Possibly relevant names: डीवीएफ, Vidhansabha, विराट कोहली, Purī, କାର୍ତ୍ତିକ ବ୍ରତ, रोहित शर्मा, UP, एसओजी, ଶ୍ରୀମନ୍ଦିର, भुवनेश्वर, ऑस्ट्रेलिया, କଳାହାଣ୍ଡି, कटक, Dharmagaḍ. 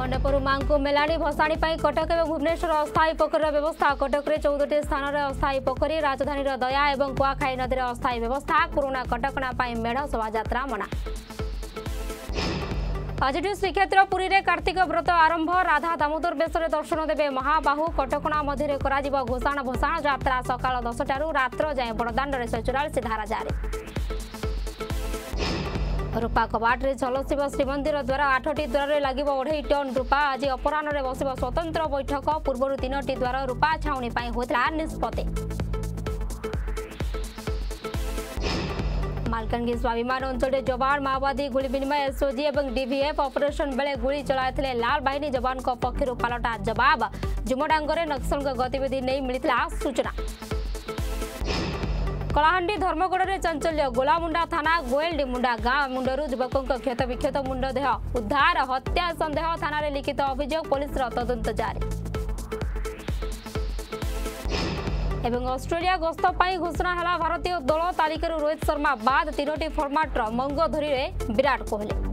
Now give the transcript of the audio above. मंडपुर मां को मेलाणी भसाणी कटक और भुवनेश्वर अस्थायी पोखरी व्यवस्था। कटक में 14 स्थान में अस्थायी पोखरी। राजधानी दया और कुआखाई नदी में अस्थायी व्यवस्था। कोरोना कटकणा मेढ़ शोभायात्रा मना। आज श्रीक्षेत्र पुरी में कार्तिक व्रत आरंभ। राधा दामोदर बेश दर्शन देवे महाबाहू। कटकणा मध्य घोषाण भोषाण यात्रा सकाल 10 रात्र जाए बड़दाण्ड 144 धारा जारी। रूपा कबाट में झलसिव श्रीमंदिर द्वारा 8 द्वार लगे 2.5 टन रूपा। आज अपराह में बस स्वतंत्र बैठक। पूर्व 3 द्वार रूपा छाउणी होता निष्पत्ति। मालकानगि स्वाभिमान अंचल जवान माओवादी गुली विनिमय। एसओजी और डीवीएफ ऑपरेशन बेले गुली चलाते लाल बाहिनी जवान पक्षर पालटा जवाब। जुमडांगरे नक्सल गतिविधि नहीं मिलता सूचना। कालाहांडी धर्मगढ़ में चांचल्य। गोलामुंडा थाना गोयलडीमुंडा गांव मुंडर युवकों क्षत विक्षत मुंड देह उद्धार। हत्या संदेह थाना रे लिखित अभियोग। पुलिस तदंत जारी। एवं ऑस्ट्रेलिया गस्त घोषणा है भारतीय दल। तालिकार रोहित शर्मा बाद 3 फॉर्मेट मंगोधरी विराट कोहली।